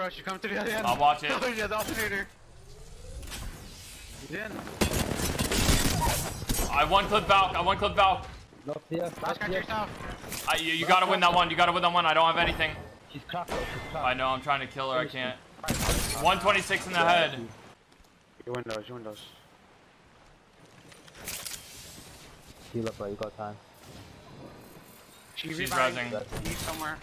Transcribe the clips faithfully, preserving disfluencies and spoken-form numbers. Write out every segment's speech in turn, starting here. Rush, you come to the other end. I'll watch it. Oh, yeah, the alternator. He's in. I one clip Valk. I one clip Valk. Not here. Not here. I, you you gotta win that one. You gotta win that one. I don't have anything. She's cracked. I know. I'm trying to kill her. I can't. one twenty-six in the head. Your windows. Your windows. Heal up, bro. You got time. She's, She's rising. He's somewhere.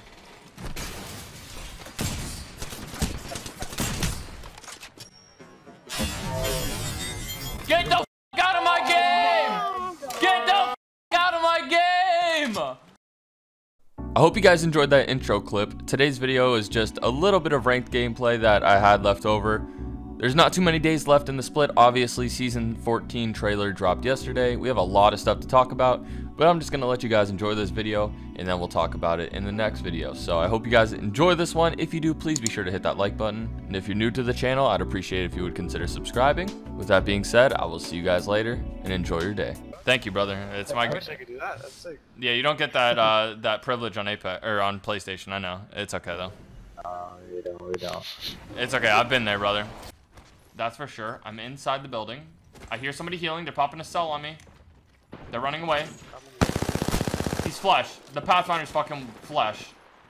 Get the f out of my game! Get the f out of my game! I hope you guys enjoyed that intro clip. Today's video is just a little bit of ranked gameplay that I had left over. There's not too many days left in the split. Obviously, season fourteen trailer dropped yesterday. We have a lot of stuff to talk about, but I'm just going to let you guys enjoy this video, and then we'll talk about it in the next video. So I hope you guys enjoy this one. If you do, please be sure to hit that like button. And if you're new to the channel, I'd appreciate it if you would consider subscribing. With that being said, I will see you guys later, and enjoy your day. Thank you, brother. It's my. I wish I could do that. That's sick. Yeah, you don't get that uh, that privilege on Apex or on PlayStation. I know. It's okay though. Uh, we don't, we don't. It's okay. I've been there, brother. That's for sure. I'm inside the building. I hear somebody healing. They're popping a cell on me. They're running away. He's flesh. The Pathfinder's fucking flesh.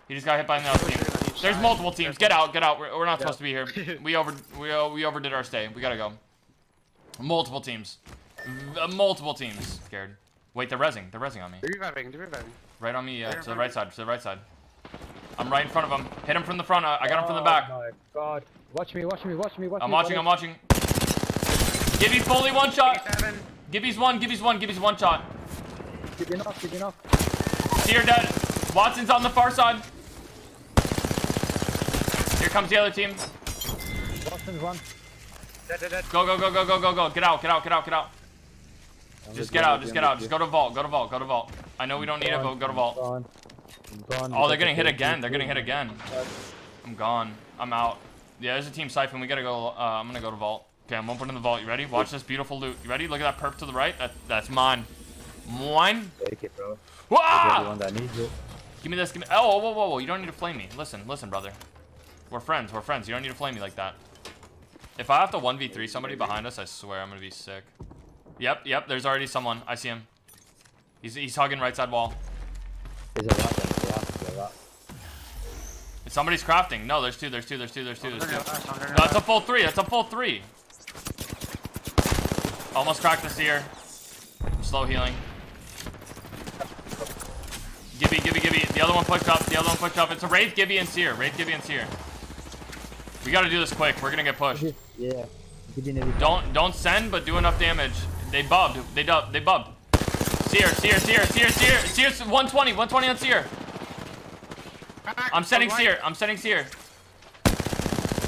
He just got hit by another team. There's multiple teams. Get out. Get out. We're, we're not supposed to be here. We over. We we overdid our stay. We gotta go. Multiple teams. Multiple teams. Scared. Wait, they're rezzing. They're rezzing on me. They're reviving. They're reviving. Right on me. Yeah. To the right side. To the right side. I'm right in front of him. Hit him from the front. I got him from the back. Oh my god. Watch me, watch me, watch me, watch me. I'm watching, I'm watching. Gibby fully one shot. Gibby's one, Gibby's one, Gibby's one shot. Gibby off, Gibby off. Seer dead. Watson's on the far side. Here comes the other team. Watson's one. Dead, dead, dead. Go, go, go, go, go, go, go. Get out, get out, get out, get out. Just get out, just get out. Just go to vault, go to vault, go to vault. I know we don't need it, but go to vault. Oh, they're getting hit again. They're getting hit again. I'm gone. I'm out. Yeah, there's a team siphon. We gotta go. Uh, I'm gonna go to vault. Okay, I'm opening the vault. You ready? Watch this beautiful loot. You ready? Look at that perp to the right. That, that's mine. Mine. Take it, bro. Whoa! That needs it. Give me this. Give me. Oh, whoa, whoa, whoa! You don't need to flame me. Listen, listen, brother. We're friends. We're friends. You don't need to flame me like that. If I have to one v three somebody behind us, I swear I'm gonna be sick. Yep, yep. There's already someone. I see him. He's he's hugging right side wall. There's a lot. There's a lot. Somebody's crafting. No, there's two, there's two, there's two, there's two, there's two. No, that's a full three, that's a full three. Almost cracked this here. Slow healing. Gibby, Gibby, Gibby. The other one pushed up, the other one pushed up. It's a Wraith, Gibby, and Seer. Wraith, Gibby, and Seer. We gotta do this quick. We're gonna get pushed. Yeah. Don't don't send, but do enough damage. They bubbed. They dubbed. They bubbed. Seer, Seer, Seer, Seer, Seer. Seer's one twenty, one twenty on Seer. I'm setting Seer. I'm setting Seer.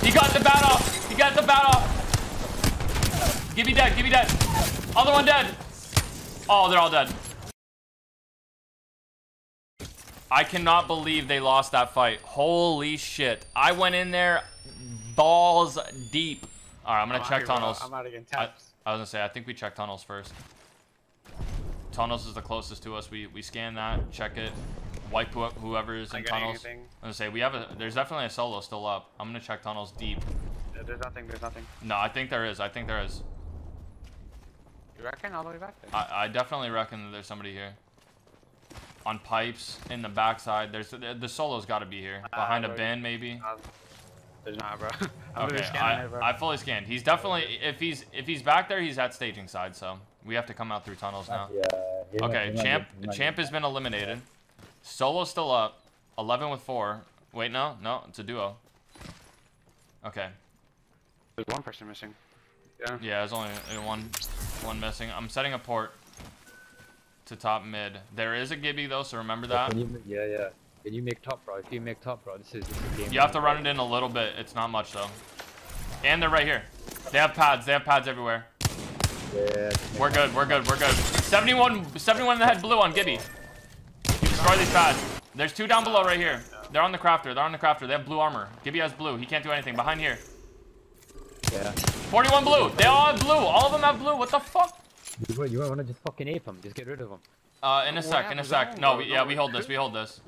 He got the bat off. He got the bat off. Gibby dead. Gibby dead. Other one dead. Oh, they're all dead. I cannot believe they lost that fight. Holy shit. I went in there balls deep. All right, I'm going to check tunnels. I'm out again. I, I was going to say, I think we check tunnels first. Tunnels is the closest to us. We, we scan that, check it. Wipe whoever is in tunnels. Anything. I'm gonna say we have a. There's definitely a solo still up. I'm gonna check tunnels deep. Yeah, there's nothing. There's nothing. No, I think there is. I think there is. You reckon all the way back there? I, I definitely reckon that there's somebody here. On pipes in the backside. There's the, the solo's got to be here uh, behind a bin maybe. Uh, there's not, bro. I'm okay, I, there, bro. I fully scanned. He's definitely if he's if he's back there, he's at staging side. So we have to come out through tunnels now. Yeah, okay, might, champ. Might, champ has been eliminated. Yeah. Solo's still up. eleven with four. Wait, no, no, it's a duo. Okay. There's one person missing. Yeah. Yeah, there's only one, one missing. I'm setting a port to top mid. There is a Gibby though, so remember that. Yeah, you, yeah, yeah. Can you make top, bro? If you make top, bro, this is this is game. You have to run it in a little bit. It's not much though. And they're right here. They have pads. They have pads everywhere. Yeah. We're good. We're good. We're good. seventy-one, seventy-one in the head. Blue on Gibby. Destroy these pads. There's two down below right here. They're on the crafter. They're on the crafter. They have blue armor. Gibby has blue. He can't do anything. Behind here. Yeah. forty-one blue. They all have blue. All of them have blue. What the fuck? You want to just fucking ape them. Just get rid of them. Uh, in a sec, in a sec. No, we, yeah, we hold this, we hold this.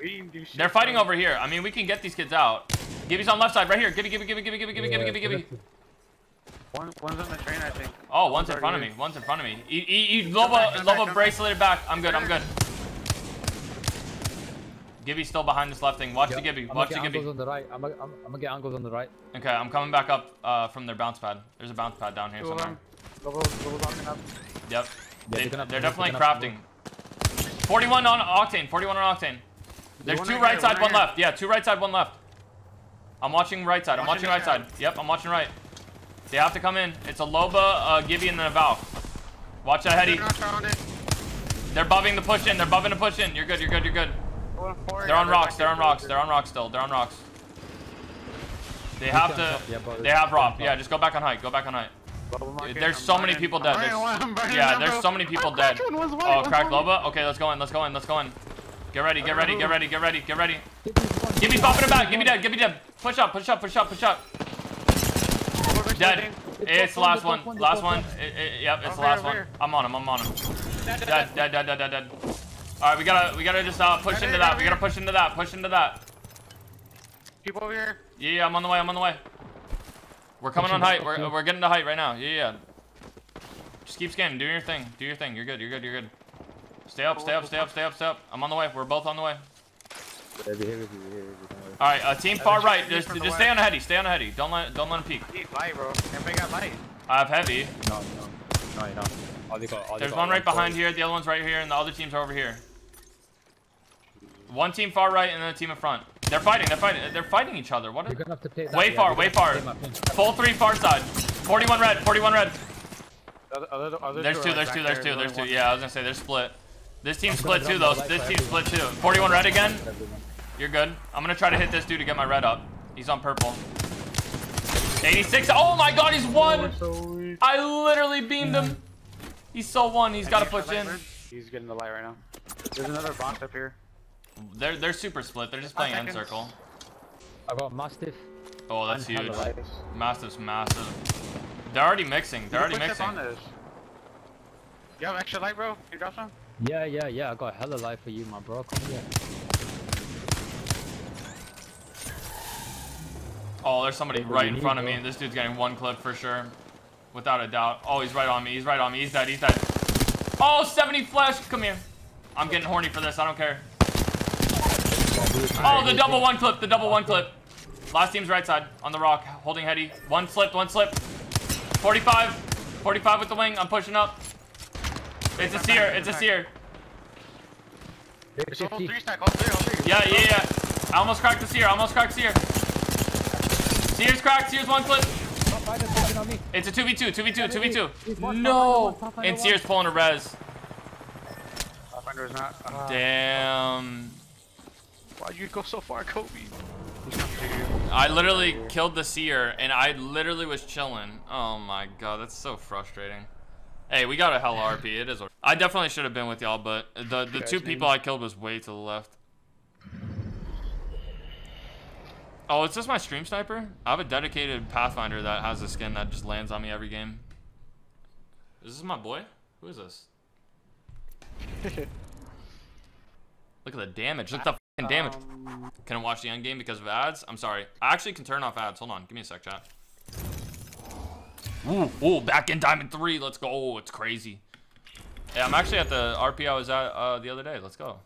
They're fighting over here. I mean, we can get these kids out. Gibby's on left side, right here. Gibby, Gibby, Gibby, Gibby, Gibby, Gibby, Gibby, Gibby. One, one's on the train, I think. Oh, one's in front of me. One's in front of me. He, he, he, Loba, Loba braceleted back. I'm good, I'm good. Gibby's still behind this left thing. Watch the Gibby, watch the Gibby. I'm gonna get angles on the right. Okay, I'm coming back up uh, from their bounce pad. There's a bounce pad down here somewhere. Yep. They, they're definitely crafting. forty-one on Octane, forty-one on Octane. There's two right side, one left. Yeah, two right side, one left. I'm watching right side, I'm watching right side. Yep, I'm watching right. They have to come in. It's a Loba, uh, Gibby, and then a Valk. Watch that heady. They're bubbing the push in, they're bubbing the push in. You're good, you're good, you're good. They're on rocks, they're on rocks, they're on rocks still, they're on rocks. They have to, they have Rob. Yeah, just go back on height, go back on height. Dude, there's so many people dead. There's, yeah, there's so many people dead. Oh, cracked Loba? Okay, let's go in, let's go in, let's go in. Get ready, get ready, get ready, get ready, get ready. Gibby's popping it back, Gibby dead, Gibby dead. Push up, push up, push up, push up. Dead. It's the last one, last one. It, it, yep, it's the last one. I'm on him, I'm on him. Dead, dead, dead, dead, dead, dead. All right, we gotta, we gotta just uh, push into that. We gotta push into that, push into that. People over here. Yeah, yeah, I'm on the way, I'm on the way. We're coming on height. We're, we're getting to height right now. Yeah, yeah. Just keep scanning. Do your thing. Do your thing. You're good. You're good. You're good. Stay up. Stay up. Stay up. Stay up. Stay up. I'm on the way. We're both on the way. All right. Uh, team far right. Just, just stay on a heady. Stay on a heady. Don't let, don't let him peek. I have heavy. No, no, no, no. There's one right behind here. The other one's right here, and the other teams are over here. One team far right, and then a team in front. They're fighting, they're fighting, they're fighting each other. What? Is... Way far, way far. Full three far side. forty-one red, forty-one red. There's two, there's two, there's two, there's two. Yeah, I was gonna say, they're split. This team split too, though. This team split too. forty-one red again. You're good. I'm gonna try to hit this dude to get my red up. He's on purple. eighty-six. Oh my god, he's one. I literally beamed him. He's so one. He's gotta push in. He's getting the light right now. There's another box up here. They're they're super split. They're just playing end circle. I got Mastiff. Oh, that's huge. Mastiff's massive. They're already mixing. They're already mixing. You have extra light, bro? Can you drop some? Yeah, yeah, yeah. I got hella light for you, my bro. Come here. Oh, there's somebody right in front of me. This dude's getting one clip for sure, without a doubt. Oh, he's right on me. He's right on me. He's dead. He's dead. Oh, seventy flash. Come here. I'm getting horny for this. I don't care. Oh, the double one clip, the double one clip. Last team's right side, on the rock, holding heady. One slip, one slip. forty-five, forty-five with the wing, I'm pushing up. It's a seer, it's a seer. Yeah, yeah, yeah. I almost cracked the seer, I almost cracked seer. Seer's cracked, seer's one clip. It's a two v two, two v two, two v two. No! And seer's pulling a res. Damn. Why'd you go so far, Kobe? I literally killed the seer, and I literally was chilling. Oh my god, that's so frustrating. Hey, we got a hell R P. It is. A I definitely should have been with y'all, but the the two people I killed was way to the left. Oh, is this my stream sniper? I have a dedicated Pathfinder that has a skin that just lands on me every game. Is this my boy? Who is this? Look at the damage. Look at the damage. Um, can I watch the end game because of ads? I'm sorry. I actually can turn off ads. Hold on. Give me a sec, chat. Ooh, ooh, back in Diamond three. Let's go. Oh, it's crazy. Yeah, I'm actually at the R P I was at uh, the other day. Let's go.